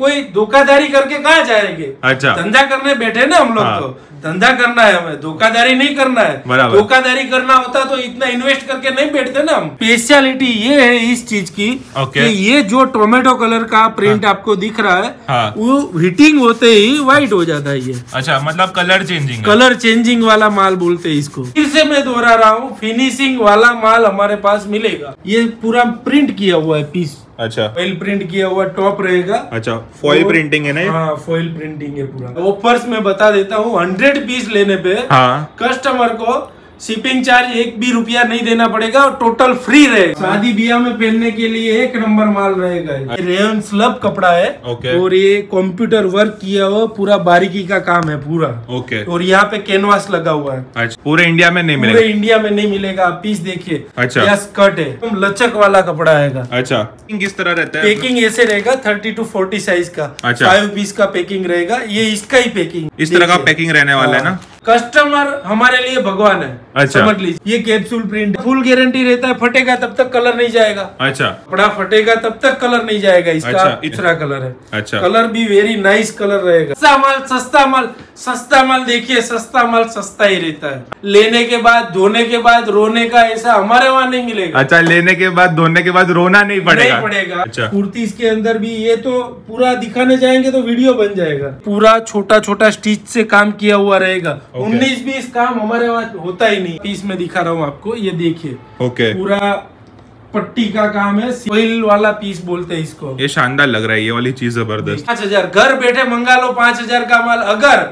कोई धोखाधड़ी करके कहाँ जाएंगे। अच्छा, धंधा करने बैठे ना हम लोग। हाँ। तो धंधा करना है हमें, धोखाधड़ी नहीं करना है। धोखाधड़ी करना होता तो इतना इन्वेस्ट करके नहीं बैठते ना हम। स्पेशलिटी ये है इस चीज की कि ये जो टोमेटो कलर का प्रिंट आपको दिख रहा है, वो हीटिंग होते ही व्हाइट हो जाता है ये। अच्छा, मतलब कलर चेंजिंग, कलर चेंजिंग वाला माल बोलते है इसको। फिर से मैं दोहरा रहा हूँ, फिनिशिंग वाला माल हमारे पास मिलेगा। ये पूरा प्रिंट किया हुआ है पीस। अच्छा, फॉइल प्रिंट किया हुआ टॉप रहेगा। अच्छा, फॉइल प्रिंटिंग है ना? हाँ, फॉइल प्रिंटिंग है पूरा। वो पर्स में बता देता हूँ, 100 पीस लेने पे कस्टमर को शिपिंग चार्ज 1 भी रुपया नहीं देना पड़ेगा और टोटल फ्री रहेगा। शादी ब्याह में पहनने के लिए एक नंबर माल रहेगा। रेयन स्लब कपड़ा है और ये कंप्यूटर वर्क किया हुआ, पूरा बारीकी का काम है पूरा। ओके, और यहाँ पे कैनवास लगा हुआ है। अच्छा, पूरे इंडिया में नहीं मिलेगा, पूरे इंडिया में नहीं मिलेगा। आप पीस देखिए। अच्छा, यह स्कर्ट है, तो लचक वाला कपड़ा रहेगा। अच्छा, किस तरह रहता है पैकिंग? ऐसे रहेगा 30 to 40 साइज का। 5 पीस का पैकिंग रहेगा। ये इसका ही पैकिंग, इस तरह का पैकिंग रहने वाला है ना। कस्टमर हमारे लिए भगवान है। अच्छा, समझ लीजिए। ये कैप्सूल प्रिंट फुल गारंटी रहता है, फटेगा तब तक कलर नहीं जाएगा। अच्छा, कपड़ा फटेगा तब तक कलर नहीं जाएगा इसका। अच्छा, इतना कलर है। अच्छा, कलर भी वेरी नाइस कलर रहेगा। सस्ता माल, सस्ता माल, सस्ता माल देखिए, सस्ता माल सस्ता ही रहता है। लेने के बाद, धोने के बाद रोने का ऐसा हमारे वहाँ नहीं मिलेगा। अच्छा, लेने के बाद, धोने के बाद रोना नहीं पड़ेगा, नहीं पड़ेगा। अच्छा, कुर्ती इसके अंदर भी, ये तो पूरा दिखाने जाएंगे तो वीडियो बन जाएगा। पूरा छोटा छोटा स्टिच से काम किया हुआ रहेगा। 19-20 काम हमारे वहाँ होता ही नहीं। पीस में दिखा रहा हूँ आपको, ये देखिए। ओके, पूरा पट्टी का काम है, सोइल वाला पीस बोलते हैं इसको। ये शानदार लग रहा है, ये वाली चीज जबरदस्त। 5000 घर बैठे मंगा लो, 5000 का माल। अगर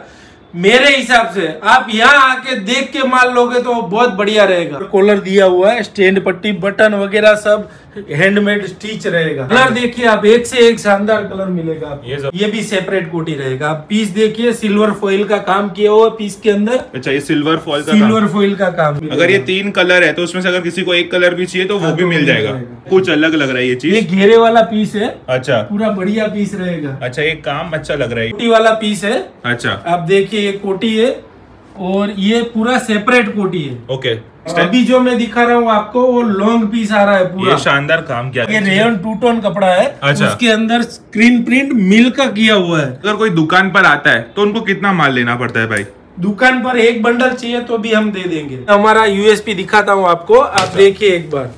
मेरे हिसाब से आप यहाँ आके देख के माल लोगे तो बहुत बढ़िया रहेगा। कॉलर दिया हुआ है, स्टैंड, पट्टी, बटन वगैरह सब हैंडमेड स्टिच रहेगा। कलर देखिए आप, एक से एक शानदार कलर मिलेगा आपको। ये भी सेपरेट कोटी रहेगा। आप पीस देखिए, सिल्वर फॉइल का काम किया हुआ पीस के अंदर। अच्छा, ये सिल्वर फॉइल का, सिल्वर फॉइल का काम। अगर ये 3 कलर है तो उसमें से अगर किसी को एक कलर भी चाहिए तो वो भी मिल जाएगा। कुछ अलग लग रहा है ये चीज। ये घेरे वाला पीस है। अच्छा, पूरा बढ़िया पीस रहेगा। अच्छा, ये काम अच्छा लग रहा है। कोटी वाला पीस है। अच्छा, आप देखिए, ये कोटी है और ये पूरा सेपरेट कोटी है। ओके, अभी जो मैं दिखा रहा हूँ आपको वो लॉन्ग पीस आ रहा है पूरा। ये शानदार काम किया है। ये रेयन 2 टोन कपड़ा है। अच्छा, उसके अंदर स्क्रीन प्रिंट मिल का किया हुआ है। अगर कोई दुकान पर आता है तो उनको कितना माल लेना पड़ता है भाई? दुकान पर 1 बंडल चाहिए तो भी हम दे देंगे। हमारा यूएसपी दिखाता हूँ आपको। आप देखिए एक बार,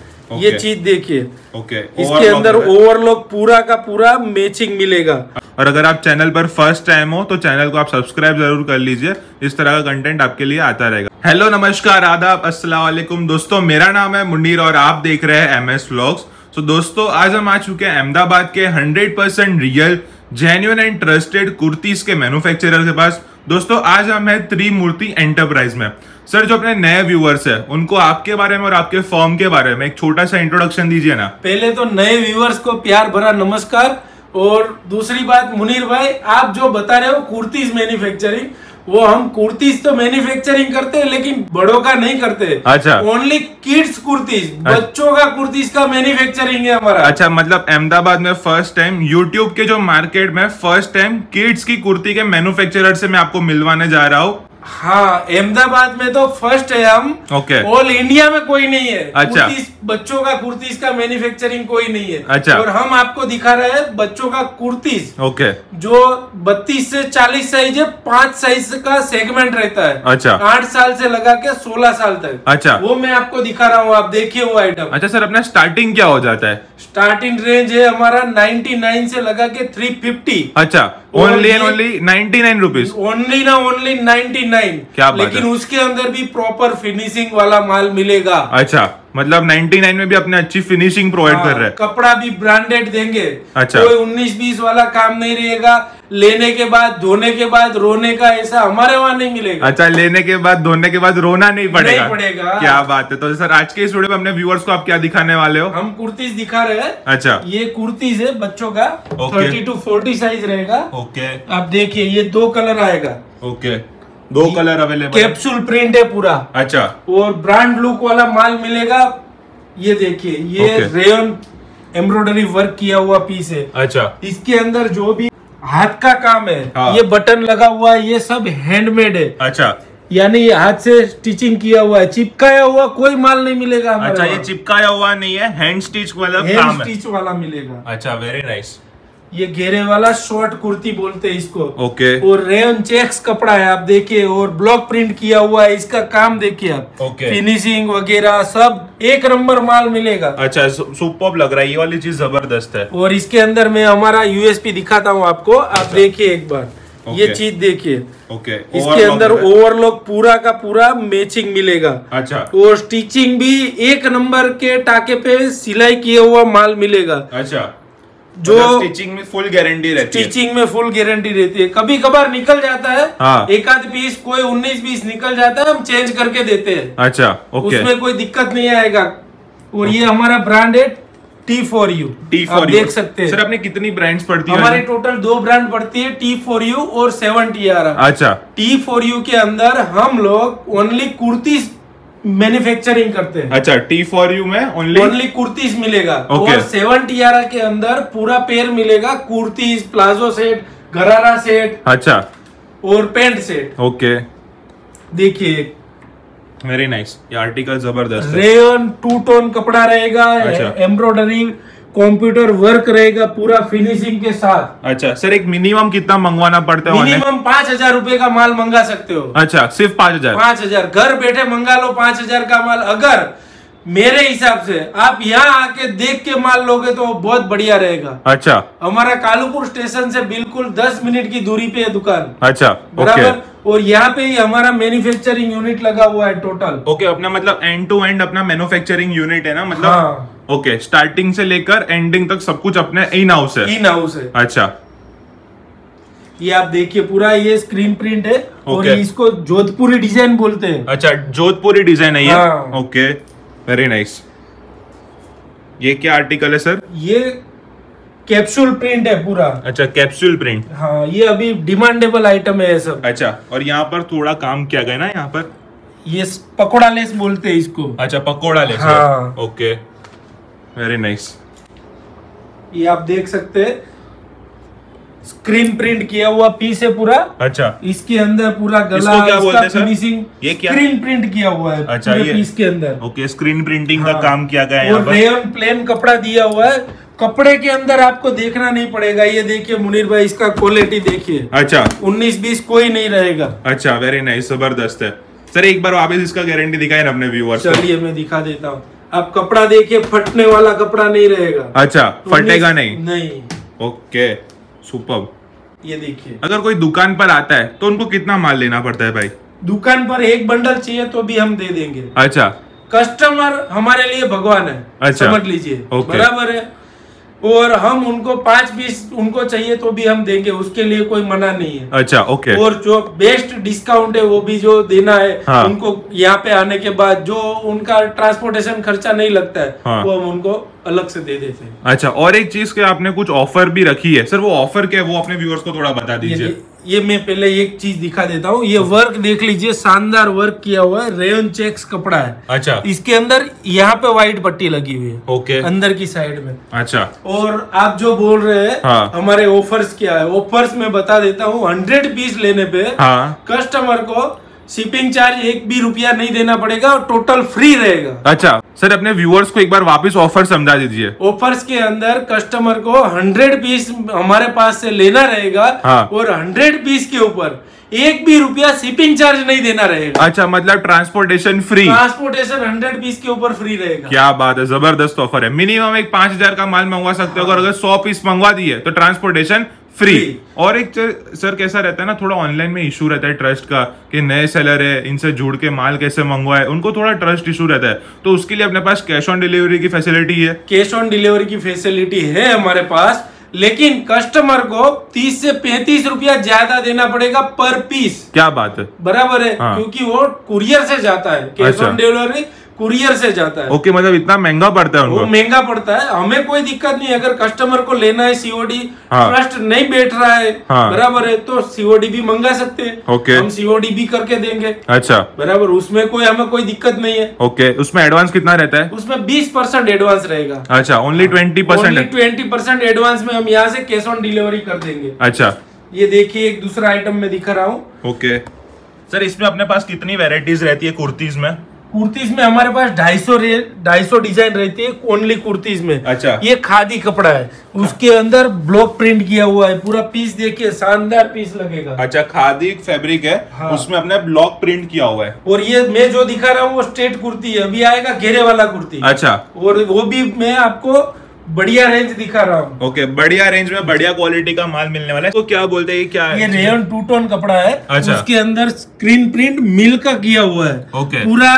ये चीज देखिए। ओके, इसके अंदर ओवरलॉक पूरा का पूरा मैचिंग मिलेगा। और अगर आप चैनल पर फर्स्ट टाइम हो तो चैनल को आप सब्सक्राइब जरूर कर लीजिए, इस तरह का कंटेंट आपके लिए आता रहेगा। हेलो, नमस्कार, आदाब, अस्सलाम वालेकुम दोस्तों। मेरा नाम है मुनीर और आप देख रहे हैं MS व्लॉग्स। तो दोस्तों, आज हम आ चुके हैं अहमदाबाद के 100% real, genuine and trusted kurtis के मैन्युफैक्चरर के पास। दोस्तों, आज हम है त्रिमूर्ति एंटरप्राइज में। सर, जो अपने नए व्यूअर्स हैं उनको आपके बारे में और आपके फॉर्म के बारे में एक छोटा सा इंट्रोडक्शन दीजिए ना। पहले तो नए व्यूअर्स को प्यार भरा नमस्कार। और दूसरी बात मुनीर भाई, आप जो बता रहे हो कुर्तीज मैन्युफैक्चरिंग, वो हम कुर्तीज तो मैन्युफैक्चरिंग करते हैं लेकिन बड़ों का नहीं करते। अच्छा, ओनली किड्स कुर्तीज। अच्छा, बच्चों का कुर्तीज का मैन्युफैक्चरिंग है हमारा। अच्छा, मतलब अहमदाबाद में फर्स्ट टाइम यूट्यूब के जो मार्केट में फर्स्ट टाइम किड्स की कुर्ती के मैन्युफैक्चरर से मैं आपको मिलवाने जा रहा हूँ। हाँ, अहमदाबाद में तो फर्स्ट है हम। ओके, ऑल इंडिया में कोई नहीं है। अच्छा, बच्चों का कुर्तीज का मैन्युफैक्चरिंग कोई नहीं है। अच्छा, और हम आपको दिखा रहे हैं बच्चों का कुर्तीज। ओके, जो 32 से 40 साइज है, 5 साइज का सेगमेंट रहता है। अच्छा, 8 साल से लगा के 16 साल तक। अच्छा, वो मैं आपको दिखा रहा हूँ, आप देखिए वो आइटम। अच्छा सर, अपना स्टार्टिंग क्या हो जाता है? स्टार्टिंग रेंज है हमारा 99 से लगा के 350। अच्छा, only and only 99 rupees. Only ना ओनली 99। क्या बात है? लेकिन उसके अंदर भी प्रॉपर फिनिशिंग वाला माल मिलेगा। अच्छा, मतलब 99 में भी अपने अच्छी फिनिशिंग प्रोवाइड कर रहे हैं। कपड़ा भी ब्रांडेड देंगे। अच्छा, कोई 19-20 वाला काम नहीं रहेगा। लेने के बाद, धोने के बाद रोने का ऐसा हमारे वहाँ नहीं मिलेगा। अच्छा, लेने के बाद, धोने के बाद रोना नहीं पड़ेगा, नहीं पड़ेगा। क्या बात है। तो सर, आज के इस वीडियो में अपने व्यूअर्स को आप क्या दिखाने वाले हो? हम कुर्तीज दिखा रहे हैं। अच्छा, ये कुर्तीज है बच्चों का, 30 to 40 साइज रहेगा। ओके, आप देखिए, ये 2 कलर आएगा। Okay, 2 colour available. Capsule print है पूरा। अच्छा, और ब्रांड लुक वाला माल मिलेगा। ये देखिए, ये रेयन एम्ब्रॉयडरी वर्क किया हुआ पीस है। अच्छा, इसके अंदर जो भी हाथ का काम है। हाँ, ये बटन लगा हुआ है, ये सब हैंडमेड है। अच्छा, यानी हाथ से स्टिचिंग किया हुआ है, चिपकाया हुआ कोई माल नहीं मिलेगा। अच्छा, ये चिपकाया हुआ नहीं है, हैंड स्टिच वाला मिलेगा। अच्छा, वेरी नाइस। ये घेरे वाला शॉर्ट कुर्ती बोलते हैं इसको। ओके। और रेयन चेक्स कपड़ा है, आप देखिए, और ब्लॉक प्रिंट किया हुआ है, इसका काम देखिए आप। ओके। फिनिशिंग वगैरह सब एक नंबर माल मिलेगा। अच्छा, सुपर्ब लग रहा है, ये वाली चीज जबरदस्त है। और इसके अंदर मैं हमारा यूएसपी दिखाता हूँ आपको, आप देखिए एक बार। Okay. ये चीज देखिए। ओके। Okay. इसके अंदर ओवरलॉक पूरा का पूरा मैचिंग मिलेगा। अच्छा। और स्टिचिंग भी एक नंबर के टाके पे सिलाई किया हुआ माल मिलेगा। अच्छा। जो स्टिचिंग में फुल गारंटी रहती है, स्टिचिंग में फुल गारंटी रहती है। कभी कभार निकल जाता है। हाँ। एक आध पीस, कोई 19-20 निकल जाता है, हम चेंज करके देते हैं। अच्छा। ओके। उसमें कोई दिक्कत नहीं आएगा। और ये हमारा ब्रांड है T for U। आप देख सकते हैं। सर, आपने कितनी ब्रांड्स पढ़ती है? हमारे टोटल 2 ब्रांड पढ़ती है, T for U और 7TR। अच्छा। T for U के अंदर हम लोग ओनली कुर्ती मैन्युफैक्चरिंग करते हैं। अच्छा, T for U में ओनली कुर्तीज मिलेगा। और 7TR के अंदर पूरा पेयर मिलेगा, kurtis, palazzo set, gharara set. अच्छा। और पेंट सेट। ओके। देखिए, वेरी नाइस, ये आर्टिकल जबरदस्त। रेयन टू टोन कपड़ा रहेगा। अच्छा। एम्ब्रॉयडरी, कंप्यूटर वर्क रहेगा, पूरा फिनिशिंग के साथ। अच्छा। सर, एक मिनिमम कितना मंगवाना पड़ता है? मिनिमम 5,000 रुपए का माल मंगा सकते हो। अच्छा, सिर्फ 5,000? 5,000 घर बैठे मंगा लो, 5,000 का माल। अगर मेरे हिसाब से आप यहाँ आके देख के माल लोगे तो बहुत बढ़िया रहेगा। अच्छा। हमारा कालूपुर स्टेशन से बिल्कुल 10 मिनट की दूरी पे है दुकान। अच्छा। बराबर। और यहाँ पे ही हमारा मैन्युफैक्चरिंग यूनिट लगा हुआ है टोटल। ओके। अपना मतलब एंड टू एंड अपना मैन्युफैक्चरिंग यूनिट है ना, मतलब। हाँ। ओके। स्टार्टिंग से लेकर एंडिंग तक सब कुछ अपने इन हाउस है। इन हाउस है। अच्छा। ये आप देखिए, पूरा ये स्क्रीन प्रिंट है। और इसको जोधपुरी डिजाइन बोलते है। अच्छा, जोधपुरी डिजाइन है ये। Okay, very nice. ये क्या आर्टिकल है सर? ये कैप्सूल प्रिंट है पूरा। अच्छा, कैप्सूल प्रिंट। हाँ, ये अभी डिमांडेबल आइटम है सब। अच्छा। और यहाँ पर थोड़ा काम किया गया ना, यहाँ पर ये पकोड़ा लेस बोलते हैं इसको। अच्छा, पकोड़ा लेस। हाँ। Okay, very nice. ये आप देख सकते हैं, स्क्रीन प्रिंट किया हुआ पीस है पूरा। अच्छा। इसके अंदर पूरा गला, इसको क्या बोलते हैं सर? फिनिशिंग, ये क्या? स्क्रीन प्रिंट किया हुआ है। अच्छा, ये पीस के अंदर। ओके, स्क्रीन प्रिंटिंग का काम किया गया है। और रेयन प्लेन कपड़ा दिया हुआ है, कपड़े के अंदर आपको देखना नहीं पड़ेगा। ये देखिए मुनीर भाई, इसका क्वालिटी देखिए। अच्छा। 19-20 कोई नहीं रहेगा। अच्छा, वेरी नाइस, जबरदस्त है। सर, एक बार वापस इसका गारंटी दिखाए ना अपने व्यूअर्स को। चलिए, मैं दिखा देता हूँ। आप कपड़ा देखिए, फटने वाला कपड़ा नहीं रहेगा। अच्छा, फटेगा नहीं? नहीं। Okay, super. ये देखिए, अगर कोई दुकान पर आता है तो उनको कितना माल लेना पड़ता है भाई? दुकान पर एक बंडल चाहिए तो भी हम दे देंगे। अच्छा। कस्टमर हमारे लिए भगवान है। अच्छा। समझ लीजिए। बराबर है। और हम उनको 5 पीस उनको चाहिए तो भी हम देंगे, उसके लिए कोई मना नहीं है। अच्छा। ओके। और जो बेस्ट डिस्काउंट है वो भी जो देना है। हाँ। उनको यहाँ पे आने के बाद जो उनका ट्रांसपोर्टेशन खर्चा नहीं लगता है। हाँ। वो हम उनको अलग से दे देते हैं। अच्छा। और एक चीज के आपने कुछ ऑफर भी रखी है सर, वो ऑफर क्या है, वो अपने व्यूअर्स को थोड़ा बता दीजिए। ये मैं पहले एक चीज दिखा देता हूँ। ये वर्क देख लीजिए, शानदार वर्क किया हुआ है, रेयन चेक्स कपड़ा है। अच्छा। इसके अंदर यहाँ पे व्हाइट पट्टी लगी हुई है। ओके। अंदर की साइड में। अच्छा। और आप जो बोल रहे हैं। हाँ। हमारे ऑफर्स क्या है? ऑफर्स में बता देता हूँ, 100 पीस लेने पे। हाँ। कस्टमर को शिपिंग चार्ज 1 भी रुपया नहीं देना पड़ेगा और टोटल फ्री रहेगा। अच्छा। सर, अपने व्यूअर्स को एक बार वापस ऑफर समझा दीजिए। ऑफर्स के अंदर कस्टमर को 100 पीस हमारे पास से लेना रहेगा। हाँ। और 100 पीस के ऊपर 1 भी रुपया शिपिंग चार्ज नहीं देना रहेगा। अच्छा, मतलब ट्रांसपोर्टेशन फ्री। ट्रांसपोर्टेशन 100 पीस के ऊपर फ्री रहेगा। क्या बात है, जबरदस्त ऑफर है। मिनिमम एक 5,000 का माल मंगवा सकते हो। हाँ। अगर 100 पीस मंगवा दिए तो ट्रांसपोर्टेशन फ्री। और एक सर कैसा रहता है ना, थोड़ा ऑनलाइन में इशू रहता है ट्रस्ट का, कि नए सेलर है, इनसे जुड़ के माल कैसे मंगवाए, उनको थोड़ा ट्रस्ट इशू रहता है। तो उसके लिए अपने पास कैश ऑन डिलीवरी की फैसिलिटी है। कैश ऑन डिलीवरी की फैसिलिटी है हमारे पास, लेकिन कस्टमर को 30 से 35 रुपया ज्यादा देना पड़ेगा पर पीस। क्या बात है, बराबर है। हाँ। क्योंकि वो कुरियर से जाता है, कैश ऑन डिलीवरी कुरियर से जाता है। ओके, मतलब इतना महंगा पड़ता है उनको? महंगा पड़ता है, हमें कोई दिक्कत नहीं। अगर कस्टमर को लेना है सीओडी, ट्रस्ट नहीं बैठ रहा है। हाँ। बराबर है, तो सीओडी भी मंगा सकते हैं। ओके। हम सीओडी भी करके देंगे। अच्छा, बराबर, उसमें कोई हमें कोई दिक्कत नहीं है। ओके। उसमें एडवांस कितना रहता है? उसमें 20% एडवांस रहेगा। अच्छा, ओनली 20% एडवांस में हम यहाँ से कैश ऑन डिलीवरी कर देंगे। अच्छा। ये देखिए, एक दूसरा आइटम में दिखा रहा हूँ। ओके। सर, इसमें अपने पास कितनी वेराइटीज रहती है कुर्तीज में? कुर्तीज में हमारे पास 250 डिजाइन रहती है ओनली कुर्तीज में। अच्छा, ये खादी कपड़ा है, उसके अंदर ब्लॉक प्रिंट किया हुआ है, पूरा पीस देखिए, शानदार पीस लगेगा। अच्छा, खादी फैब्रिक है। हाँ। उसमें अपने ब्लॉक प्रिंट किया हुआ है। और ये मैं जो दिखा रहा हूँ वो स्ट्रेट कुर्ती है, अभी आएगा घेरे वाला कुर्ती। अच्छा, और वो भी मैं आपको बढ़िया रेंज दिखा रहा हूँ। ओके, बढ़िया रेंज में बढ़िया क्वालिटी का माल मिलने वाला है। तो क्या बोलते हैं, क्या है ये? रेयन टू टोन कपड़ा है। अच्छा, उसके अंदर स्क्रीन प्रिंट मिल का किया हुआ है। ओके, पूरा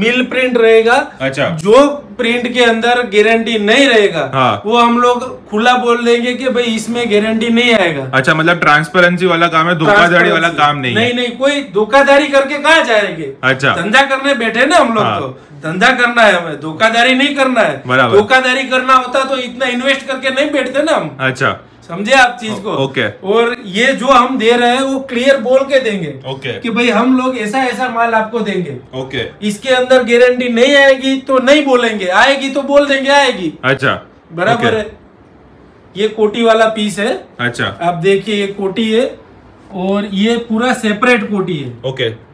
मिल प्रिंट रहेगा। अच्छा, जो प्रिंट के अंदर गारंटी नहीं रहेगा। हाँ। वो हम लोग खुला बोल देंगे कि भाई इसमें गारंटी नहीं आएगा। अच्छा, मतलब ट्रांसपेरेंसी वाला काम है, धोखाधड़ी वाला काम नहीं। नहीं नहीं, कोई धोखाधड़ी करके कहाँ जाएंगे? अच्छा, धंधा करने बैठे ना हम लोग। हाँ। तो धंधा करना है, हमें धोखाधड़ी नहीं करना है। धोखाधड़ी करना होता तो इतना इन्वेस्ट करके नहीं बैठते ना हम। अच्छा, समझे आप चीज को? ओके। और ये जो हम दे रहे हैं वो क्लियर बोल के देंगे। ओके। कि भाई हम लोग ऐसा ऐसा माल आपको देंगे। ओके। इसके अंदर गारंटी नहीं आएगी तो नहीं बोलेंगे, आएगी तो बोल देंगे आएगी। अच्छा, बराबर है। ये कोटी वाला पीस है। अच्छा, आप देखिए ये कोटी है और ये पूरा सेपरेट कोटी है। ओके,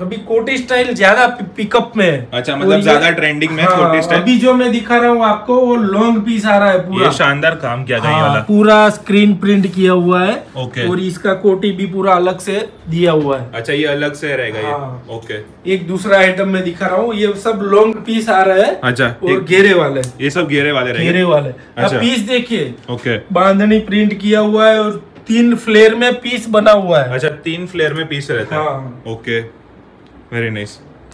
अभी कोटी स्टाइल ज्यादा पिकअप में है। अच्छा, मतलब ज्यादा ट्रेंडिंग में। हाँ, कोटी स्टाइल। अभी जो मैं दिखा रहा हूँ आपको वो लॉन्ग पीस आ रहा है पूरा। ये शानदार काम किया गया वाला, पूरा स्क्रीन प्रिंट किया हुआ है। ओके, और इसका कोटी भी पूरा अलग से दिया हुआ है। अच्छा, ये अलग से रहेगा ये। हाँ, ओके। एक दूसरा आइटम में दिखा रहा हूँ, ये सब लॉन्ग पीस आ रहा है। अच्छा, और घेरे वाले, ये सब घेरे वाले पीस देखिए। ओके, बांधनी प्रिंट किया हुआ है और 3 फ्लेयर में पीस बना हुआ है। अच्छा, 3 फ्लेयर में पीस रहता है। Okay, very nice.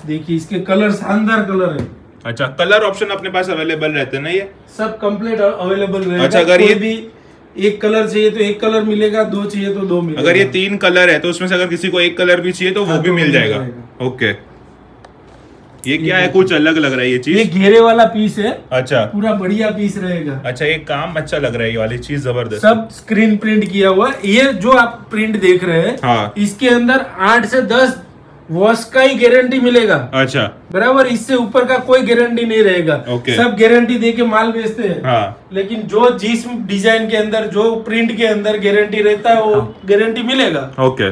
देखिए इसके कलर, शानदार कलर है। अच्छा, कलर ऑप्शन अपने पास अवेलेबल रहते हैं ना? ये सब कंप्लीट अवेलेबल रहेगा। अच्छा, अगर ये भी एक कलर चाहिए तो एक कलर मिलेगा, दो चाहिए तो दो मिलेगा। अगर ये 3 कलर है तो उसमें से अगर किसी को एक कलर भी चाहिए तो वो भी मिल जाएगा। ओके, ये क्या है? कुछ अलग लग रहा है ये चीज। ये घेरे वाला पीस है। अच्छा, पूरा बढ़िया पीस रहेगा। अच्छा, ये काम अच्छा लग रहा है, ये वाली चीज जबरदस्त। सब स्क्रीन प्रिंट किया हुआ है। ये जो आप प्रिंट देख रहे हैं इसके अंदर 8 से 10 वॉश का ही गारंटी मिलेगा। अच्छा, बराबर, इससे ऊपर का कोई गारंटी नहीं रहेगा। सब गारंटी देके माल बेचते हैं। हाँ। लेकिन जो जिस डिजाइन के अंदर, जो प्रिंट के अंदर गारंटी रहता है वो। हाँ। गारंटी मिलेगा। ओके,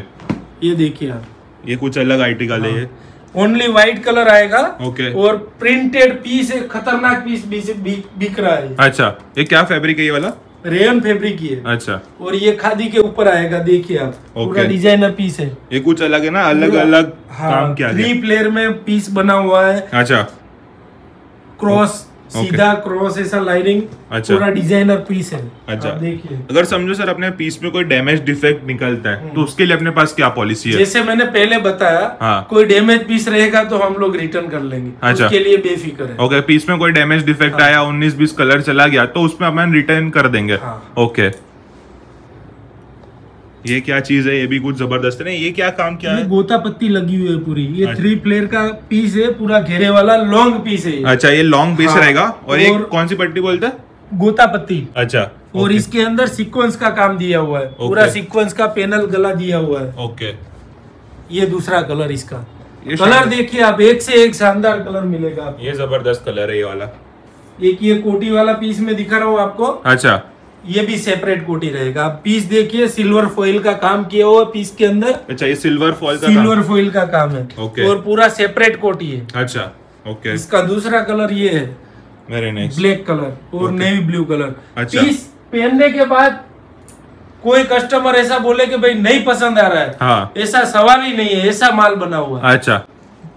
ये देखिए आप, ये कुछ अलग आर्टिकल है। ये ओनली व्हाइट कलर आएगा। ओके, और प्रिंटेड पीस, एक खतरनाक पीस बिक रहा है। अच्छा, ये क्या फैब्रिक है? ये वाला रेयन फैब्रिक ही है। अच्छा, और ये खादी के ऊपर आएगा। देखिए आप, पूरा डिजाइनर पीस है। ये कुछ अलग है ना, अलग अलग। हाँ, काम किया, 3 प्लेयर में पीस बना हुआ है। अच्छा, क्रॉस, सीधा क्रॉस, ऐसा लाइनिंग। अच्छा, पूरा डिजाइनर पीस है। अच्छा, देखिए, अगर समझो सर अपने पीस में कोई डैमेज डिफेक्ट निकलता है तो उसके लिए अपने पास क्या पॉलिसी है? जैसे मैंने पहले बताया। हाँ। कोई डैमेज पीस रहेगा तो हम लोग रिटर्न कर लेंगे। अच्छा, उसके लिए बेफिक्र है। ओके, पीस में कोई डैमेज डिफेक्ट आया, 19-20 कलर चला गया तो उसमें अपन रिटर्न कर देंगे। ओके, ये क्या चीज है? ये भी कुछ जबरदस्त है। ये क्या काम किया है? गोता पत्ती लगी हुई है पूरी। ये 3 प्लेयर का पीस है, पूरा घेरे वाला लॉन्ग पीस है। अच्छा, ये लॉन्ग पीस रहेगा। और ये कौन सी पट्टी बोलते हैं? गोता पत्ती। अच्छा, और इसके अंदर सीक्वेंस का काम दिया हुआ है, पूरा सीक्वेंस का पैनल गला दिया हुआ है। ओके, ये दूसरा कलर, इसका कलर देखिए आप, एक से एक शानदार कलर मिलेगा। ये जबरदस्त कलर है ये वाला। एक ये कोटी वाला पीस में दिखा रहा हूँ आपको। अच्छा, ये भी सेपरेट कोटी रहेगा। आप पीस देखिए, सिल्वर फॉइल का काम किया हुआ पीस के अंदर। अच्छा, ये सिल्वर फॉइल का काम है। ओके, और पूरा सेपरेट कोटी है। अच्छा, ओके, इसका दूसरा कलर ये है, वेरी नाइस, ब्लैक कलर और नेवी ब्लू कलर। अच्छा, पीस पहनने के बाद कोई कस्टमर ऐसा बोले कि भाई नहीं पसंद आ रहा है। हाँ। ऐसा सवाल ही नहीं है, ऐसा माल बना हुआ है। अच्छा,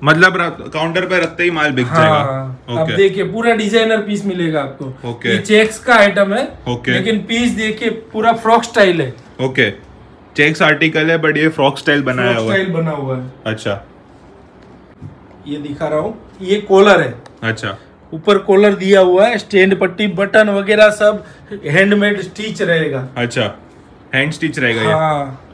मतलब काउंटर पे रखते ही माल बिक जाएगा। आप देखिए, पूरा डिजाइनर पीस मिलेगा आपको। ये चेक्स का आइटम है। लेकिन पीस देखिए, पूरा फ्रॉक स्टाइल है। ओके, चेक्स आर्टिकल है बट ये फ्रॉक स्टाइल बना हुआ है। अच्छा, ये दिखा रहा हूँ, ये कॉलर है। अच्छा, ऊपर कॉलर दिया हुआ है, स्टैंड पट्टी, बटन वगैरह सब हैंडमेड स्टिच रहेगा। अच्छा, हैंड स्टिच रहेगा। हाँ।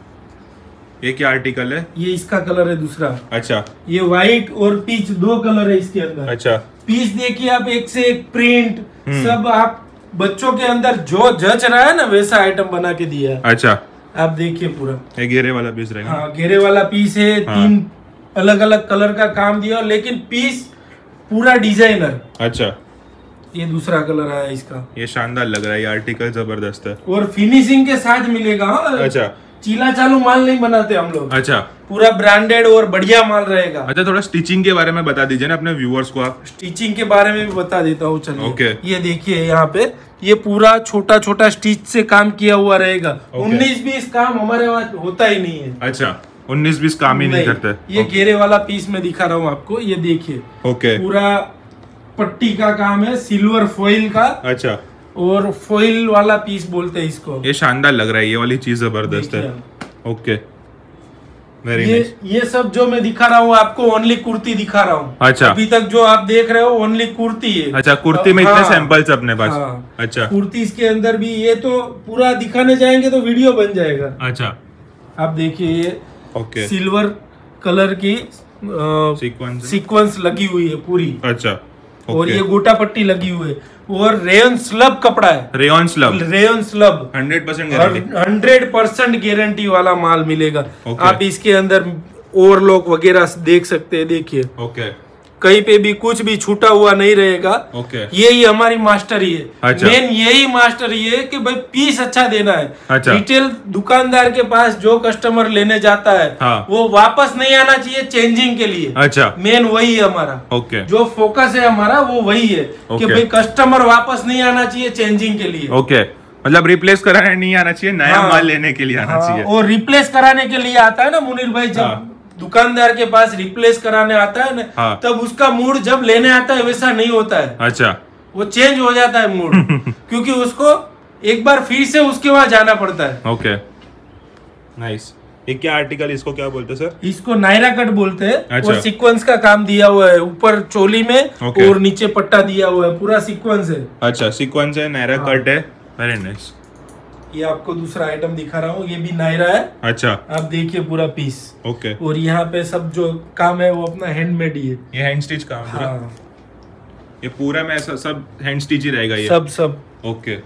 ये क्या आर्टिकल है? ये इसका कलर है दूसरा। अच्छा, ये व्हाइट और पीच, 2 कलर है इसके अंदर। अच्छा, पीच देखिए आप, एक से एक प्रिंट, सब आप बच्चों के अंदर जो जच रहा है ना वैसा आइटम बना के दिया है। अच्छा, आप देखिए पूरा, ये घेरे वाला पीस रहेगा। हाँ, घेरे वाला पीस है। 3 अलग अलग कलर का काम दिया, लेकिन पीस पूरा डिजाइनर। अच्छा, ये दूसरा कलर आया इसका। ये शानदार लग रहा है, ये आर्टिकल जबरदस्त है और फिनिशिंग के साथ मिलेगा। अच्छा, चीला चालू माल नहीं बनाते हम लोग। अच्छा, पूरा ब्रांडेड और बढ़िया माल रहेगा। अच्छा, थोड़ा स्टिचिंग के बारे में बता दीजिए ना अपने व्यूअर्स को आप। स्टिचिंग के बारे में भी बता देता हूँ, चलो। ये देखिए यहाँ पे ये पूरा छोटा छोटा स्टिच से काम किया हुआ रहेगा। 19-20 काम हमारे वहाँ होता ही नहीं है। अच्छा, 19-20 काम ही नहीं करते। ये घेरे वाला पीस में दिखा रहा हूँ आपको, ये देखिए। ओके, पूरा पट्टी का काम है, सिल्वर फॉइल का। अच्छा, और फॉइल वाला पीस बोलते हैं इसको। ये शानदार लग रहा है, ये वाली चीज जबरदस्त है। Okay, very nice. ये सब जो मैं दिखा रहा हूँ आपको ओनली कुर्ती दिखा रहा हूँ। अच्छा, अभी तक जो आप देख रहे हो ओनली कुर्ती है। अच्छा, कुर्ती में इतने सैंपल्स अपने पास। हाँ। अच्छा, कुर्ती इसके अंदर भी, ये तो पूरा दिखाने जाएंगे तो वीडियो बन जाएगा। अच्छा, आप देखिए ये। ओके, सिल्वर कलर की सीक्वेंस लगी हुई है पूरी। अच्छा, और ये गोटा पट्टी लगी हुई है, और रेयन स्लब कपड़ा है। रेयन स्लब 100% गारंटी वाला माल मिलेगा। आप इसके अंदर ओवरलॉक वगैरह देख सकते हैं, देखिए। ओके, कहीं पे भी कुछ भी छूटा हुआ नहीं रहेगा। ओके, यही हमारी मास्टरी है। अच्छा, मेन यही मास्टरी है कि भाई पीस अच्छा देना है। अच्छा, रिटेल दुकानदार के पास जो कस्टमर लेने जाता है, हाँ, वो वापस नहीं आना चाहिए चेंजिंग के लिए। अच्छा, मेन वही है हमारा। ओके, जो फोकस है हमारा वो वही है कि भाई कस्टमर वापस नहीं आना चाहिए चेंजिंग के लिए। ओके, मतलब रिप्लेस कराने नहीं आना चाहिए, नया माल लेने के लिए आना चाहिए। और रिप्लेस कराने के लिए आता है ना मुनीर भाई, जब दुकानदार के पास रिप्लेस कराने आता है ना, हाँ, तब उसका मूड जब लेने आता है वैसा नहीं होता है। अच्छा, वो चेंज हो जाता है मूड क्योंकि उसको एक बार फिर से उसके वहां जाना पड़ता है। Okay, nice. ये क्या आर्टिकल, इसको क्या बोलते हैं सर? इसको नायरा कट बोलते हैं। अच्छा, और सीक्वेंस का काम दिया हुआ है ऊपर चोली में। ओके, और नीचे पट्टा दिया हुआ है, पूरा सीक्वेंस है। अच्छा, सीक्वेंस है, नायरा कट है, वेरी नाइस। ये आपको दूसरा आइटम दिखा रहा हूँ, ये भी नायरा है। अच्छा, आप देखिए पूरा पीस। ओके, और यहाँ पे सब जो काम है वो अपना हैंडमेड ही है। ये हैंड स्टिच काम है। हाँ, ये पूरा में सब हैंड स्टिच ही रहेगा ये सब। ओके,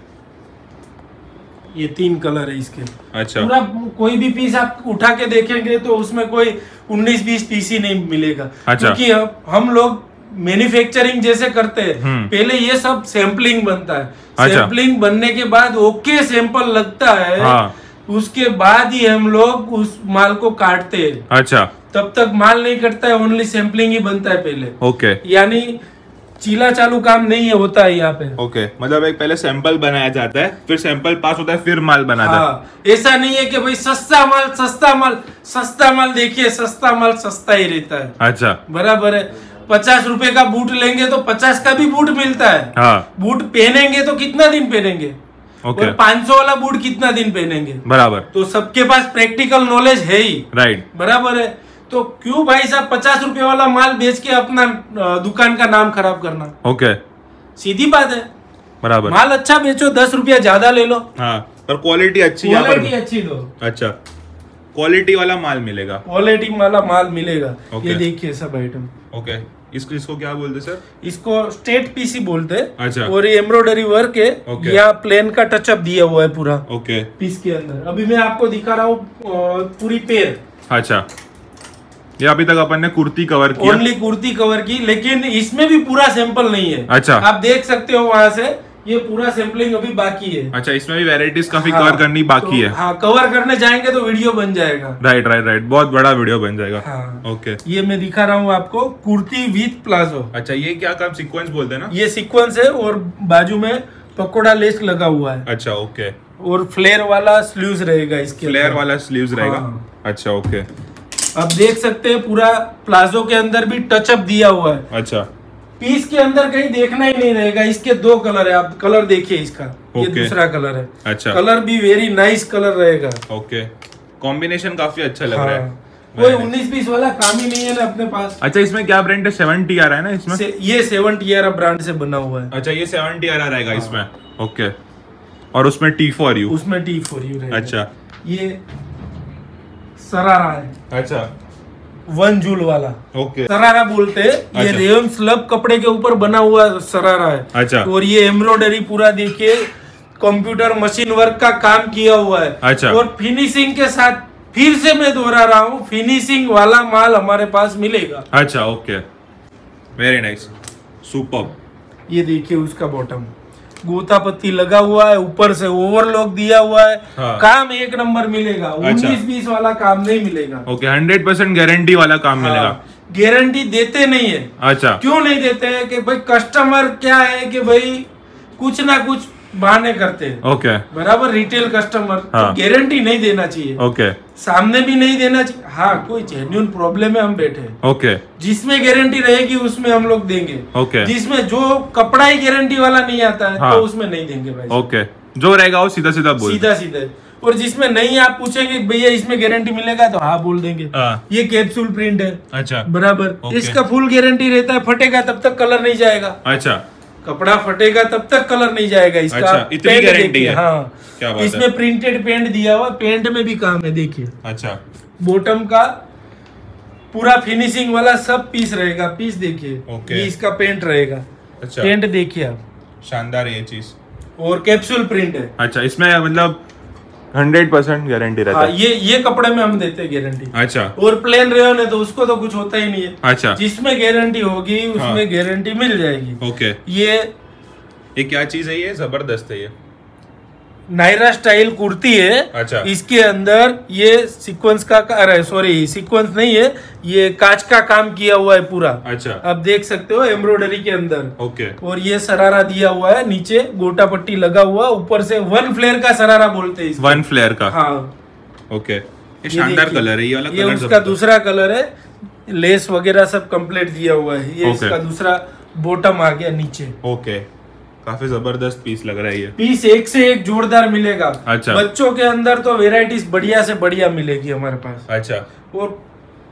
ये 3 कलर है इसके। अच्छा, पूरा कोई भी पीस आप उठा के देखेंगे तो उसमें कोई 19-20 पीस ही नहीं मिलेगा। अच्छा, क्योंकि हम लोग मैन्युफैक्चरिंग जैसे करते हैं, पहले ये सब सैंपलिंग बनता है। अच्छा, सैंपलिंग बनने के बाद ओके सैंपल लगता है। हाँ, उसके बाद ही हम लोग उस माल को काटते हैं। अच्छा, तब तक माल नहीं कटता है, ओनली सैंपलिंग ही बनता है पहले। ओके, यानी चीला चालू काम नहीं है होता है यहाँ पे। ओके, मतलब एक पहले सैंपल बनाया जाता है, फिर सैंपल पास होता है, फिर माल बनाता है। ऐसा नहीं है कि भाई सस्ता माल देखिए, सस्ता माल सस्ता ही रहता है। अच्छा, बराबर है। 50 रुपए का बूट लेंगे तो 50 का भी बूट मिलता है। हाँ, बूट पहनेंगे तो कितना दिन पहनेंगे। ओके, और 500 वाला बूट कितना दिन पहनेंगे, बराबर। तो सबके पास प्रैक्टिकल नॉलेज है ही, राइट, बराबर है। तो क्यों भाई साहब 50 रुपए वाला माल बेच के अपना दुकान का नाम खराब करना। ओके, सीधी बात है, बराबर। माल अच्छा बेचो, 10 रुपया ज्यादा ले लो। हाँ, पर क्वालिटी अच्छी दो। अच्छा, क्वालिटी वाला माल मिलेगा, ये देखिए सब आइटम। ओके, इसको क्या बोलते सर? इसको स्ट्रेट पीसी बोलते हैं। अच्छा, और ये एम्ब्रॉयडरी वर्क है या प्लेन का टचअप दिया हुआ है पूरा। ओके, पीस के अंदर अभी मैं आपको दिखा रहा हूँ पूरी पेयर। अच्छा, ये अभी तक अपन ने कुर्ती कवर की, ओनली कुर्ती कवर की, लेकिन इसमें भी पूरा सैंपल नहीं है। अच्छा, आप देख सकते हो वहाँ से, ये पूरा सैंपलिंग अभी बाकी है। अच्छा, इसमें भी वैरायटीज काफी कवर करनी बाकी है। हाँ, कवर करने जाएंगे तो वीडियो बन जाएगा। राइट, बहुत बड़ा वीडियो बन जाएगा। हाँ, ओके, ये मैं दिखा रहा हूँ आपको कुर्ती विथ प्लाजो। अच्छा, ये क्या काम, सीक्वेंस बोलते हैं ना? ये सीक्वेंस है, और बाजू में पकोड़ा लेस लगा हुआ है। अच्छा, ओके, और फ्लेयर वाला स्लीव्स रहेगा इसके, अच्छा, ओके। आप देख सकते है पूरा प्लाजो के अंदर भी टचअप दिया हुआ है। अच्छा, पीस के अंदर कहीं देखना ही नहीं रहेगा। इसके 2 कलर है, आप कलर देखिए इसका। ये दूसरा कलर है। अच्छा, कलर भी वेरी नाइस कलर रहेगा। ओके, कॉम्बिनेशन काफी अच्छा लग रहा है। कोई 19-20 वाला काम ही नहीं है ना अपने पास। अच्छा, इसमें क्या ब्रांड है? 7TR है ना इसमें? ये 7TR ब्रांड से बना हुआ है। अच्छा, ये 7TR रहेगा इसमें। ओके, और उसमें T for U रहेगा। अच्छा, ये सरारा है। अच्छा, 1 जूल वाला। ओके, सरारा बोलते हैं। अच्छा, ये रेयन स्लब कपड़े के ऊपर बना हुआ सरारा है। अच्छा, और ये एम्ब्रॉयडरी पूरा देखिए, कंप्यूटर मशीन वर्क का काम किया हुआ है। अच्छा, और फिनिशिंग के साथ, फिर से मैं दोहरा रहा हूँ, फिनिशिंग वाला माल हमारे पास मिलेगा। अच्छा, ओके, वेरी नाइस, सुपर। ये देखिए उसका बॉटम, गोतापत्ती लगा हुआ है, ऊपर से ओवरलॉक दिया हुआ है। हाँ। काम एक नंबर मिलेगा। अच्छा। 19-20 वाला काम नहीं मिलेगा। ओके, 100% गारंटी वाला काम। हाँ। मिलेगा। गारंटी देते नहीं है। अच्छा, क्यों नहीं देते हैं कि भाई कस्टमर क्या है कि भाई कुछ ना कुछ बहाने करते हैं। ओके, बराबर। Retail customer. हाँ। तो गारंटी नहीं देना चाहिए। ओके, सामने भी नहीं देना चाहिए। हाँ, कोई जेन्युइन प्रॉब्लम है हम बैठे हैं। ओके, जिसमें गारंटी रहेगी उसमें हम लोग देंगे। ओके, जिसमें जो कपड़ा ही गारंटी वाला नहीं आता है। हाँ। तो उसमें नहीं देंगे भाई। ओके, जो रहेगा वो सीधा सीधा बोल, सीधा सीधा। और जिसमें नहीं आप पूछेंगे भैया इसमें गारंटी मिलेगा तो हाँ बोल देंगे। ये कैप्सूल प्रिंट है। अच्छा, बराबर। इसका फुल गारंटी रहता है, फटेगा तब तक कलर नहीं जाएगा। अच्छा, कपड़ा फटेगा तब तक कलर नहीं जाएगा इसका। अच्छा, इतनी गारंटी है। हाँ, क्या बात। इसमें प्रिंटेड पेंट दिया हुआ, पेंट में भी काम है, देखिए। अच्छा, बॉटम का पूरा फिनिशिंग वाला सब पीस रहेगा। पीस देखिए, इसका पेंट रहेगा। अच्छा, पेंट देखिए आप, शानदार ये चीज। और कैप्सूल प्रिंट है। अच्छा, इसमें मतलब 100% गारंटी रहता है। हाँ, ये कपड़े में हम देते हैं गारंटी। अच्छा, और प्लेन रेयन है तो उसको तो कुछ होता ही नहीं है। अच्छा, जिसमें गारंटी होगी उसमें गारंटी मिल जाएगी। ओके, ये क्या चीज है? ये जबरदस्त है, ये नायरा स्टाइल कुर्ती है। अच्छा, इसके अंदर ये सीक्वेंस का, अरे सॉरी सीक्वेंस नहीं है, ये कांच का काम किया हुआ है पूरा। अच्छा, आप देख सकते हो एम्ब्रॉयडरी के अंदर। ओके, और ये सरारा दिया हुआ है, नीचे गोटा पट्टी लगा हुआ, ऊपर से वन फ्लेयर का सरारा बोलते हैं, वन फ्लेयर का। हाँ, ओके, ये शानदार कलर है। ये वाला कलर उसका दूसरा कलर है, लेस वगैरह सब कम्प्लीट दिया हुआ है। ये इसका दूसरा बॉटम आ गया नीचे। ओके, काफी जबरदस्त पीस लग रहा है। ये पीस एक से एक जोरदार मिलेगा। अच्छा, बच्चों के अंदर तो वेराइटीज बढ़िया से बढ़िया मिलेगी हमारे पास। अच्छा, और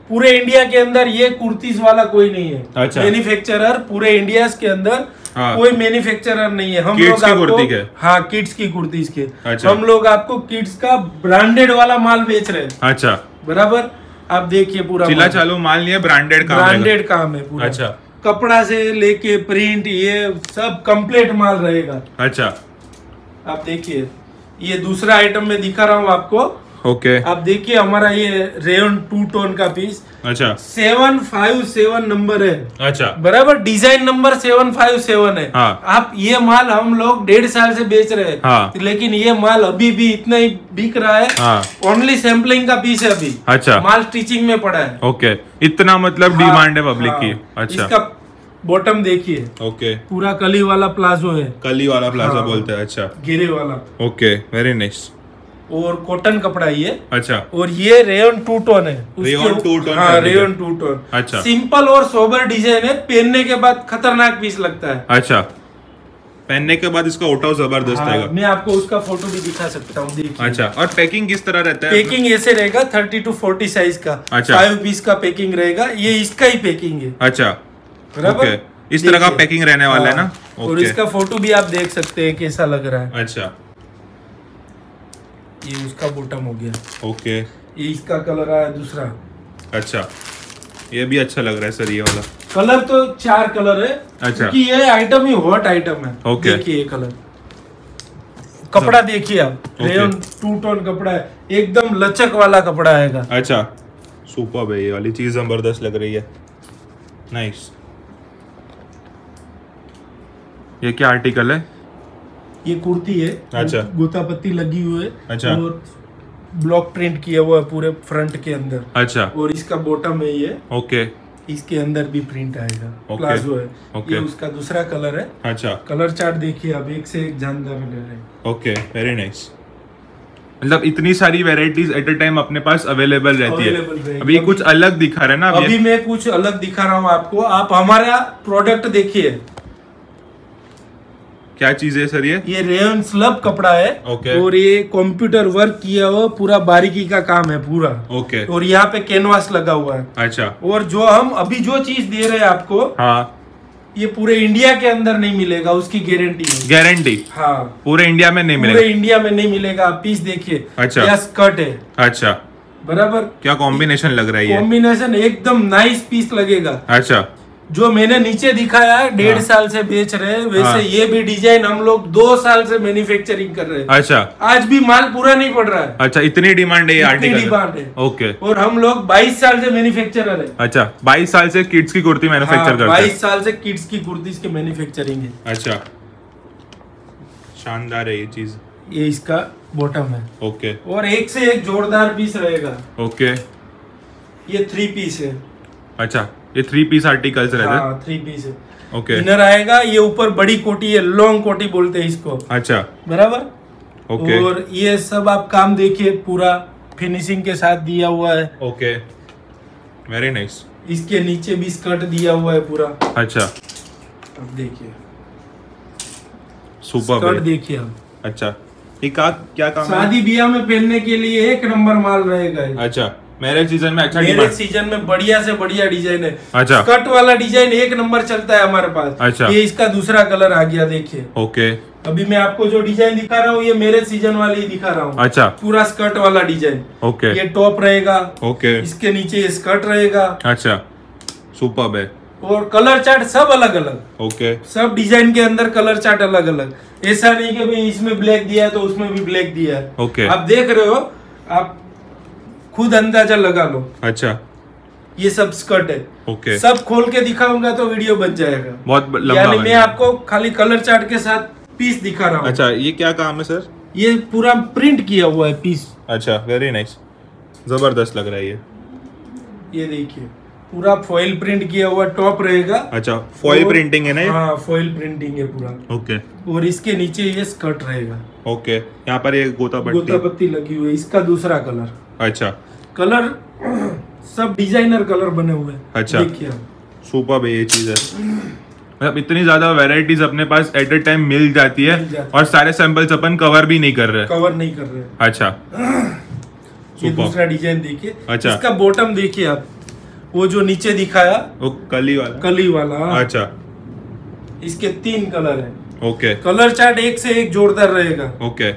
पूरे इंडिया के अंदर ये कुर्तीज वाला कोई नहीं है। अच्छा, मैन्युफैक्चरर पूरे इंडिया के अंदर। हाँ। कोई मैन्युफैक्चरर नहीं है। हम लोग आपको, हाँ, किड्स की कुर्तीज के। अच्छा, हम लोग आपको किड्स का ब्रांडेड वाला माल बेच रहे हैं। अच्छा, बराबर। आप देखिए पूरा चिल्ला चालू माल नहीं है, ब्रांडेड काम है पूरा। अच्छा, कपड़ा से लेके प्रिंट ये सब कंप्लीट माल रहेगा। अच्छा, आप देखिए ये दूसरा आइटम में दिखा रहा हूँ आपको। ओके, आप देखिए हमारा ये रेयन 2 टोन का पीस। अच्छा, 757 नंबर है। अच्छा, बराबर। डिजाइन नंबर 757 है। हाँ। आप ये माल हम लोग 1.5 साल से बेच रहे हैं। हाँ। लेकिन ये माल अभी भी इतना ही बिक रहा है। ओनली सैम्पलिंग का पीस है अभी। अच्छा, माल स्टिचिंग में पड़ा है। ओके, इतना मतलब डिमांड है पब्लिक की। अच्छा, इसका बॉटम देखिए। ओके, पूरा कली वाला प्लाजो है, कली वाला प्लाजो बोलते है। अच्छा, घेरे वाला। Okay, very nice. और कॉटन कपड़ा ये। अच्छा, और ये रेयन 2 टोन है। Rayon 2 tone. हाँ, रेयन 2 टोन। अच्छा, सिंपल और सोबर डिजाइन है, पहनने के बाद खतरनाक पीस लगता है। अच्छा, पहनने के बाद इसका ओटाव जबरदस्त आएगा। मैं आपको उसका फोटो भी दिखा सकता हूँ, देखिए। अच्छा, और पैकिंग किस तरह रहता है? पैकिंग ऐसे रहेगा 30 to 40 साइज का। अच्छा, 5 पीस का पैकिंग रहेगा। ये इसका ही पैकिंग है। अच्छा, बराबर, इस तरह का पैकिंग रहने वाला है ना। और इसका फोटो भी आप देख सकते है कैसा लग रहा है। अच्छा, ये उसका बॉटम हो गया। ओके, ये इसका कलर आया दूसरा। अच्छा, ये भी अच्छा लग रहा है सर। ये वाला कलर तो 4 कलर है। अच्छा, क्योंकि ये आइटम ही हॉट आइटम है। ओके, देखिए ये कलर कपड़ा देखिए आप, रेयन 2 टोन कपड़ा है, एकदम लचक वाला कपड़ा आएगा। अच्छा, सुपर है, ये वाली चीज जबरदस्त लग रही है। नाइस। ये क्या आर्टिकल है? ये कुर्ती है। अच्छा, गोतापत्ती लगी हुई है। अच्छा, और ब्लॉक प्रिंट किया हुआ है पूरे फ्रंट के अंदर। अच्छा, और इसका बॉटम है ये। ओके, इसके अंदर भी प्रिंट आएगा। प्लाजो है। ये उसका दूसरा कलर है। अच्छा, कलर चार्ट देखिए आप, एक से एक जानदार कलर है। Okay, very nice. मतलब इतनी सारी वेराइटीज एट अ टाइम अपने पास अवेलेबल रहती है। अभी कुछ अलग दिखा रहे ना, अभी मैं कुछ अलग दिखा रहा हूँ आपको। आप हमारा प्रोडक्ट देखिए, क्या चीज है सर? ये रेयन स्लब कपड़ा है। ओके, और ये कंप्यूटर वर्क किया हुआ पूरा बारीकी का काम है पूरा। ओके, और यहाँ पे कैनवास लगा हुआ है। अच्छा, और जो हम अभी जो चीज दे रहे हैं आपको। हाँ, ये पूरे इंडिया के अंदर नहीं मिलेगा, उसकी गारंटी है। गारंटी? हाँ, पूरे इंडिया में नहीं मिलेगा। पूरे इंडिया में नहीं मिलेगा। आप पीस देखिए। अच्छा, क्या स्कर्ट है। अच्छा, बराबर, क्या कॉम्बिनेशन लग रहा है। कॉम्बिनेशन एकदम नाइस पीस लगेगा। अच्छा, जो मैंने नीचे दिखाया 1.5 साल से बेच रहे हैं, वैसे ये भी डिजाइन हम लोग 2 साल से मैन्युफैक्चरिंग कर रहे हैं। अच्छा, आज भी माल पूरा नहीं पड़ रहा है। अच्छा, इतनी डिमांड है ये आर्टिकल, इतनी डिमांड है। ओके, और हम लोग 22 साल से मैन्युफैक्चरर है। अच्छा, 22 साल से किड्स की कुर्ती मैन्युफैक्चर करते हैं। 22 साल से किड्स की कुर्तीज के मैन्युफैक्चरिंग है। अच्छा, शानदार है ये चीज, ये इसका बॉटम है। ओके। और एक से एक जोरदार पीस रहेगा। ओके। ये 3 पीस है। अच्छा, ये 3 पीस आर्टिकल्स रहता है। हाँ, 3 पीस है। ओके। इनर आएगा, ये ऊपर बड़ी कोटी है, लॉन्ग कोटी बोलते हैं इसको। अच्छा, बराबर। ओके। और ये सब आप काम देखिए, पूरा फिनिशिंग के साथ दिया हुआ है। Okay, very nice. इसके नीचे भी स्कर्ट दिया हुआ है पूरा। अच्छा, अब देखिए सुपर देखिए आप। अच्छा, ये क्या काम है? शादी ब्याह में पहनने के लिए एक नंबर माल रहेगा। अच्छा, मैरिज सीजन में। अच्छा, मैरिज सीजन में बढ़िया से बढ़िया डिजाइन है। अच्छा, कट वाला डिजाइन एक नंबर चलता है हमारे पास। अच्छा, ये इसका दूसरा कलर आ गया, देखिए। ओके, अभी मैं आपको जो डिजाइन दिखा रहा हूँ ये मैरिज सीजन वाली दिखा रहा हूँ। अच्छा, पूरा स्कर्ट वाला डिजाइन। ओके, ये टॉप रहेगा। ओके, इसके नीचे ये स्कर्ट रहेगा। अच्छा, सुपर्ब है। और कलर चार्ट सब अलग अलग। ओके, सब डिजाइन के अंदर कलर चार्ट अलग अलग। ऐसा नहीं कि भाई इसमें ब्लैक दिया है तो उसमें भी ब्लैक दिया है। ओके, आप देख रहे हो, आप खुद अंदाजा लगा लो। अच्छा, ये सब स्कर्ट है। ओके, सब खोल के दिखाऊंगा तो वीडियो बन जाएगा, बहुत लंबा। यानी मैं आपको खाली कलर चार्ट के साथ पीस दिखा रहा हूँ। अच्छा, ये क्या काम है सर? ये पूरा प्रिंट किया हुआ है पीस। अच्छा, वेरी नाइस, जबरदस्त लग रहा है ये देखिए, पूरा फॉइल प्रिंट किया हुआ टॉप रहेगा। अच्छा, फॉइल प्रिंटिंग है ना? हाँ, फॉइल प्रिंटिंग है पूरा। ओके, और इसके नीचे ये स्कर्ट रहेगा। ओके, यहाँ पर ये गोता पत्ती लगी हुई है, इसका दूसरा कलर। अच्छा, कलर सब डिजाइनर कलर बने हुए हैं। अच्छा, सुपर है ये चीज है। मतलब इतनी ज्यादा वेराइटीज अपने पास एट ए टाइम मिल जाती है, और सारे सैंपल्स अपन कवर भी नहीं कर रहे। अच्छा, ये दूसरा डिजाइन देखिए। अच्छा, इसका बॉटम देखिए आप, वो जो नीचे दिखाया वो कली वाला। अच्छा, इसके 3 कलर है। ओके, कलर चार्ट एक से एक जोरदार रहेगा। ओके,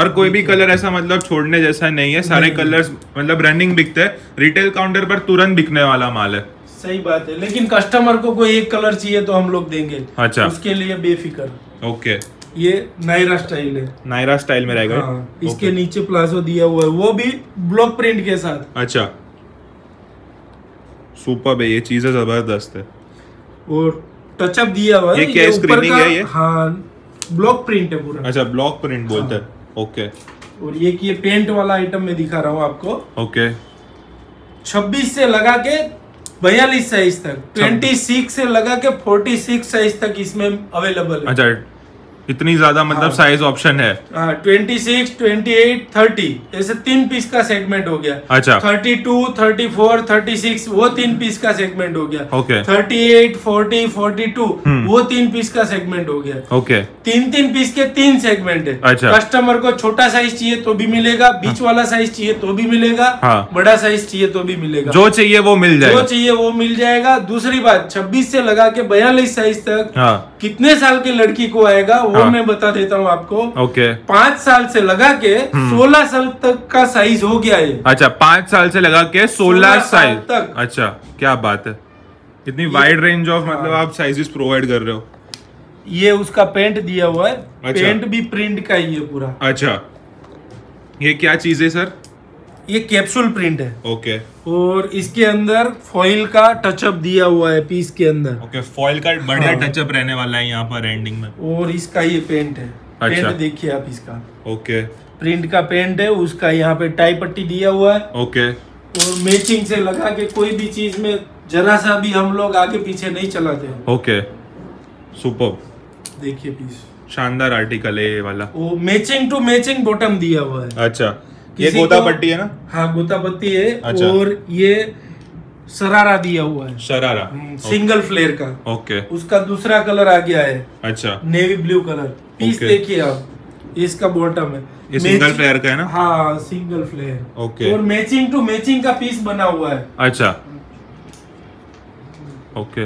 और कोई भी कलर ऐसा मतलब छोड़ने जैसा नहीं है, सारे कलर्स मतलब रनिंग बिकते हैं, रिटेल काउंटर पर तुरंत बिकने वाला माल है। सही बात है, लेकिन कस्टमर को कोई एक कलर चाहिए तो हम लोग देंगे। अच्छा, उसके लिए बेफिक्र। ओके, ये नायरा स्टाइल है, नायरा स्टाइल में रहेगा। इसके नीचे प्लाजो दिया हुआ है, वो भी ब्लॉक प्रिंट के साथ। अच्छा, सुपर है ये चीज, जबरदस्त है। और टचअप दिया हुआ है, क्या स्क्रीनिंग है ये? हाँ, ब्लॉक प्रिंट है पूरा। अच्छा, ब्लॉक प्रिंट बोलते हैं। ओके, और ये पेंट वाला आइटम में दिखा रहा हूँ आपको। ओके, 26 से लगा के 42 साइज तक, 26 से लगा के 46 साइज तक इसमें अवेलेबल है। अच्छा, इतनी ज्यादा मतलब साइज ऑप्शन है। 26, 28, 30 ऐसे 3 पीस का सेगमेंट हो गया। अच्छा, 32, 34, 36 वो 3 पीस का सेगमेंट हो गया। ओके, 38, 40, 42 वो 3 पीस का सेगमेंट हो गया। ओके, 3-3 पीस के 3 सेगमेंट है। अच्छा, कस्टमर को छोटा साइज चाहिए तो भी मिलेगा, बीच वाला साइज चाहिए तो भी मिलेगा, बड़ा साइज चाहिए तो भी मिलेगा, जो चाहिए वो मिल जाएगा। दूसरी बात, 26 से लगा के 42 साइज तक कितने साल की लड़की को आएगा वो मैं बता देता हूँ आपको। ओके, 5 साल से लगा के 16 साल तक का साइज हो गया है। अच्छा, 5 साल से लगा के 16 साल तक। अच्छा, क्या बात है, इतनी वाइड रेंज ऑफ मतलब आप साइजेस प्रोवाइड कर रहे हो। ये उसका पेंट दिया हुआ है। अच्छा, पेंट भी प्रिंट का ही है पूरा। अच्छा, ये क्या चीज है सर? ये कैप्सूल प्रिंट है। ओके, और इसके अंदर फॉइल का टचअप दिया हुआ है पीस के अंदर। ओके, फॉइल का बढ़िया टचअप रहने वाला है यहाँ पर एंडिंग में। और इसका ये पेंट है। अच्छा, पेंट देखिए आप इसका। ओके, प्रिंट का पेंट है, उसका यहाँ पे टाई पट्टी दिया हुआ है। ओके, और मैचिंग से लगा के कोई भी चीज में जरा सा भी हम लोग आगे पीछे नहीं चलाते हैं। ओके, सुपर्ब, देखिए पीस, शानदार आर्टिकल है ये वाला। मैचिंग टू मैचिंग बॉटम दिया हुआ है। अच्छा, ये गोता पट्टी है ना? हाँ, गोता पट्टी है। अच्छा, और ये शरारा दिया हुआ है, शरारा सिंगल फ्लेयर का। ओके, उसका दूसरा कलर आ गया है। अच्छा, नेवी ब्लू कलर। पीस देखिए आप, इसका बॉटम है, ये सिंगल फ्लेयर का है ना? हाँ, सिंगल फ्लेयर। ओके, और मैचिंग टू मैचिंग का पीस बना हुआ है। अच्छा, ओके,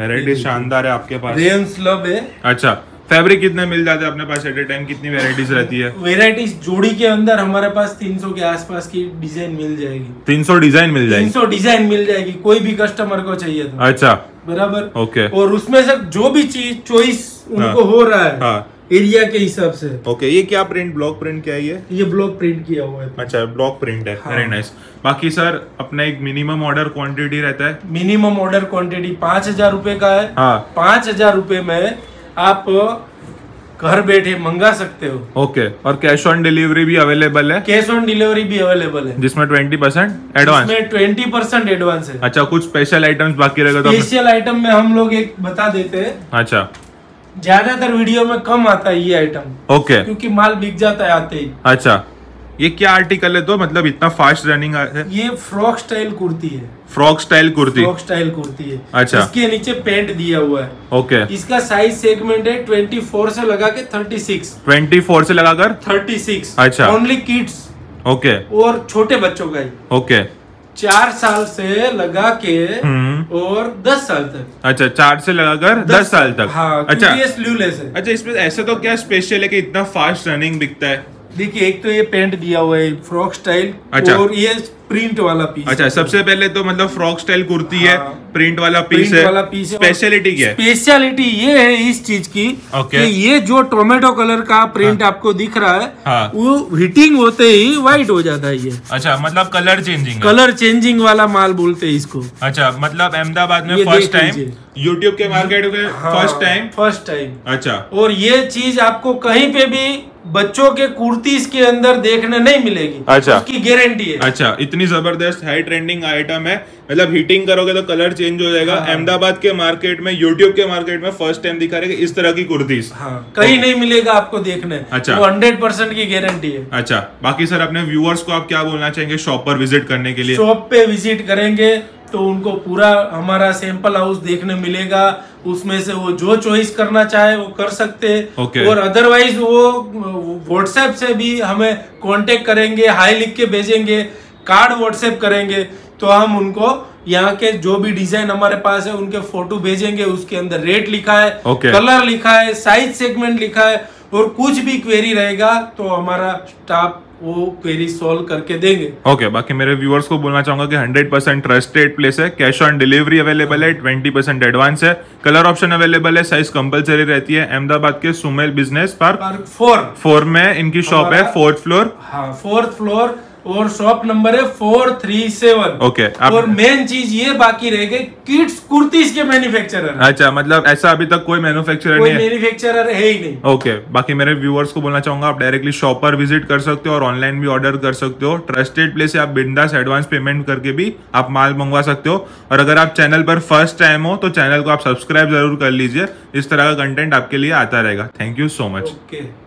वैरायटी शानदार है आपके पास। रेयन स्लब है। अच्छा, फैब्रिक कितने मिल जाते हैं अपने पास एट ए टाइम? कितनी वेराइटीज रहती है? वेराइटीज जोड़ी के अंदर हमारे पास 300 के आसपास की डिजाइन मिल जाएगी। 300 डिजाइन मिल जाएगी? 300 डिजाइन मिल जाएगी, कोई भी कस्टमर को चाहिए तो। अच्छा, बराबर। ओके, और उसमें से जो भी चीज चॉइस उनको हो रहा है एरिया के हिसाब से। ओके, ये क्या प्रिंट, ब्लॉक प्रिंट क्या है ये? ये ब्लॉक प्रिंट किया हुआ है। अच्छा, ब्लॉक प्रिंट है, वेरी नाइस। बाकी सर अपना एक मिनिमम ऑर्डर क्वांटिटी रहता है। मिनिमम ऑर्डर क्वांटिटी 5000 रुपए का है। 5000 रुपए में आप घर बैठे मंगा सकते हो। ओके, और कैश ऑन डिलीवरी भी अवेलेबल है? कैश ऑन डिलीवरी भी अवेलेबल है, जिसमें 20% एडवांस, 20% एडवांस है। अच्छा, कुछ स्पेशल आइटम्स बाकी रहेगा तो स्पेशल आइटम में हम लोग एक बता देते हैं। अच्छा, ज्यादातर वीडियो में कम आता है ये आइटम। ओके, क्योंकि माल बिक जाता है आते ही। अच्छा, ये क्या आर्टिकल है तो मतलब इतना फास्ट रनिंग है? ये फ्रॉक स्टाइल कुर्ती है। Frock style kurti, frock style kurti है। अच्छा, इसके नीचे पैंट दिया हुआ है। ओके, इसका साइज सेगमेंट है 24 से लगा के 36। 24 से लगाकर 36। अच्छा, ओनली किड्स। ओके, और छोटे बच्चों का ही। ओके, 4 साल से लगा के और 10 साल तक। अच्छा, 4 से लगाकर 10 साल तक। हाँ, अच्छा, ये स्लीवलेस है। अच्छा, इसमें ऐसा तो क्या स्पेशल है कि इतना फास्ट रनिंग बिकता है? देखिए, एक तो ये पैंट दिया हुआ है फ्रॉक स्टाइल। अच्छा, और ये प्रिंट वाला पीस। अच्छा, सबसे पहले तो मतलब फ्रॉक स्टाइल कुर्ती है, प्रिंट वाला पीस है, स्पेशलिटी क्या है? स्पेशलिटी ये है इस चीज की कि ये जो टोमेटो कलर का प्रिंट आपको दिख रहा है, वो हीटिंग होते ही व्हाइट हो जाता है ये। अच्छा, मतलब कलर चेंजिंग, कलर चेंजिंग वाला माल बोलते हैं इसको। अच्छा, मतलब अहमदाबाद में फर्स्ट टाइम, यूट्यूब के मार्केट में फर्स्ट टाइम, फर्स्ट टाइम। अच्छा, और ये चीज आपको कहीं पे भी बच्चों के कुर्तीज के अंदर देखने नहीं मिलेगी। अच्छा, उसकी गारंटी है। अच्छा, इतनी जबरदस्त हाई ट्रेंडिंग आइटम है, मतलब हीटिंग करोगे तो कलर चेंज हो जाएगा। अहमदाबाद के मार्केट में, यूट्यूब के मार्केट में फर्स्ट टाइम दिखा रहे इस तरह की कुर्तीज। कहीं नहीं मिलेगा आपको देखने। अच्छा, 100% की गारंटी है। अच्छा, बाकी सर अपने व्यूअर्स को आप क्या बोलना चाहेंगे शॉप पर विजिट करने के लिए? शॉप पे विजिट करेंगे तो उनको पूरा हमारा सैंपल हाउस देखने मिलेगा, उसमें से वो जो चॉइस करना चाहे वो कर सकते हैं। और अदरवाइज वो व्हाट्सएप से भी हमें कांटेक्ट करेंगे, हाई लिख के भेजेंगे, कार्ड व्हाट्सएप करेंगे तो हम उनको यहाँ के जो भी डिजाइन हमारे पास है उनके फोटो भेजेंगे। उसके अंदर रेट लिखा है, कलर लिखा है, साइज सेगमेंट लिखा है, और कुछ भी क्वेरी रहेगा तो हमारा स्टाफ वो क्वेरी सॉल्व करके देंगे। ओके, बाकी मेरे व्यूअर्स को बोलना चाहूंगा कि 100% ट्रस्टेड प्लेस है, कैश ऑन डिलीवरी अवेलेबल है, 20% एडवांस है, कलर ऑप्शन अवेलेबल है, साइज कंपलसरी रहती है। अहमदाबाद के सुमेर बिजनेस पार्क 4 में इनकी शॉप है, 4th फ्लोर। हाँ, 4th फ्लोर, और शॉप नंबर है 437। ओके, और मेन चीज ये बाकी रह गई, किड्स कुर्तीज के मैन्युफैक्चरर। अच्छा, मतलब ऐसा अभी तक कोई मैन्युफैक्चरर नहीं है, कोई मैन्युफैक्चरर है ही नहीं। ओके, बाकी मेरे व्यूअर्स को बोलना चाहूंगा आप डायरेक्टली शॉप पर विजिट कर सकते हो और ऑनलाइन भी ऑर्डर कर सकते हो। ट्रस्टेड प्लेस से आप बिंदास एडवांस पेमेंट करके भी आप माल मंगवा सकते हो। और अगर आप चैनल पर फर्स्ट टाइम हो तो चैनल को आप सब्सक्राइब जरूर कर लीजिए, इस तरह का कंटेंट आपके लिए आता रहेगा। Thank you so much.